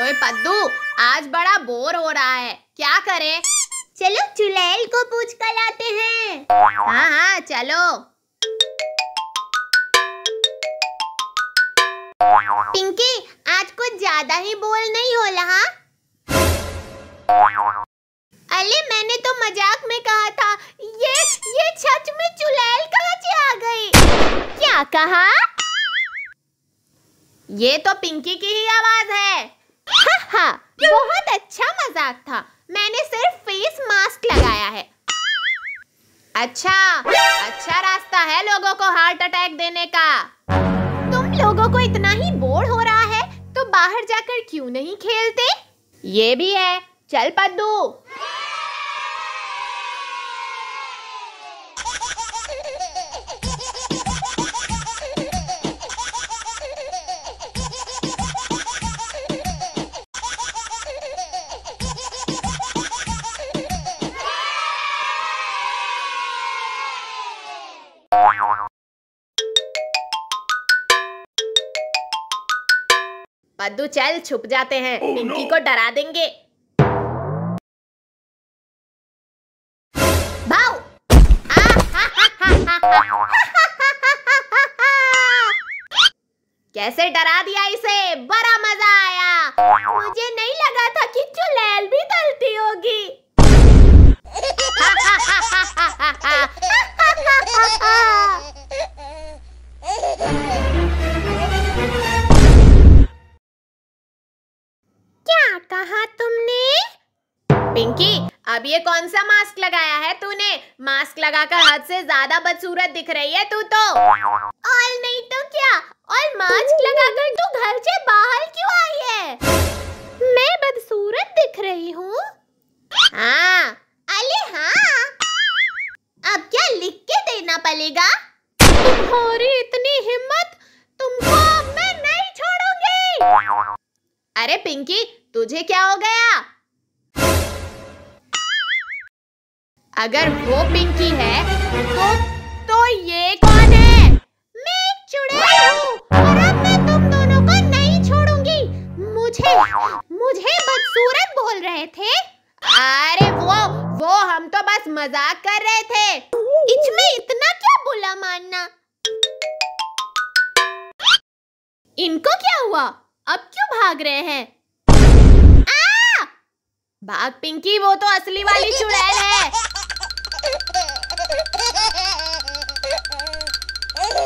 ओए पद्दू, आज बड़ा बोर हो रहा है, क्या करें? चलो चुड़ैल को पूछ कर लाते हैं। हाँ हाँ चलो। पिंकी, आज कुछ ज्यादा ही बोल नहीं हो रहा? अरे मैंने तो मजाक में कहा था। ये सच में चुड़ैल कहाँ से आ गई? क्या कहा? ये तो पिंकी की ही आवाज है। हाँ, बहुत अच्छा मजाक था। मैंने सिर्फ फेस मास्क लगाया है। अच्छा रास्ता है लोगों को हार्ट अटैक देने का। तुम लोगों को इतना ही बोर हो रहा है तो बाहर जाकर क्यों नहीं खेलते? ये भी है। चल पद्दू। पद्दू चल, छुप जाते हैं। पिंकी को डरा देंगे। भाव। कैसे डरा दिया इसे, बड़ा मजा आया। मुझे नहीं लगा था कि चुड़ैल भी डरती होगी। कहा तुमने? पिंकी, अब ये कौन सा मास्क लगाया है तूने? मास्क लगाकर हद से ज्यादा बदसूरत दिख रही है तू तो। और नहीं तो क्या, और मास्क लगाकर तू घर से बाहर क्यों आई है? मैं बदसूरत दिख रही हूँ? हाँ। अरे हाँ, अब क्या लिख के देना पड़ेगा? तुम्हारी इतनी हिम्मत, तुमको मैं नहीं छोड़ूंगी। अरे पिंकी, तुझे क्या हो गया? अगर वो पिंकी है तो ये कौन है? मैं एक चुड़ैल हूँ और अब मैं तुम दोनों को नहीं छोड़ूंगी। मुझे बदसूरत बोल रहे थे। अरे वो हम तो बस मजाक कर रहे थे। इसमें इतना क्या बुला मानना? इनको क्या हुआ? अब क्यों भाग रहे हैं? भाग पिंकी, वो तो असली वाली चुड़ैल है।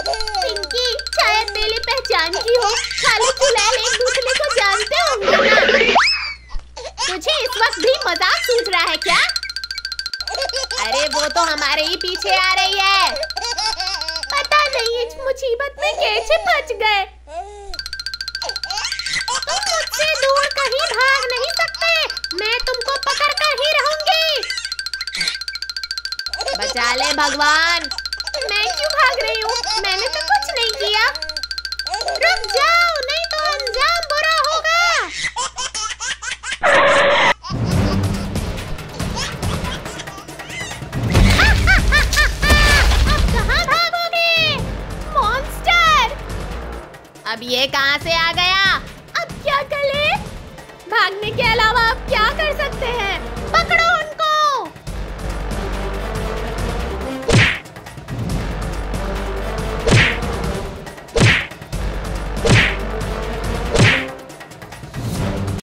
पिंकी, शायद मेरी पहचान की हो। खाली चुड़ैल एक दूसरे को जानते होंगे ना। तुझे इस वक्त भी मजाक सूझ रहा है क्या? अरे वो तो हमारे ही पीछे आ रही है। पता नहीं इस मुसीबत में कैसे फंस गए। तुम मुझसे दूर कहीं भाग नहीं सकते, मैं तुमको पकड़ कर ही रहूंगी। बचा ले भगवान। मैं क्यों भाग रही हूँ? मैंने तो कुछ नहीं किया। रुक जाओ, नहीं तो अंजाम बुरा होगा। अब कहाँ भागोगे? मॉन्स्टर! अब ये कहाँ से आ गया? अब क्या करें? भागने के अलावा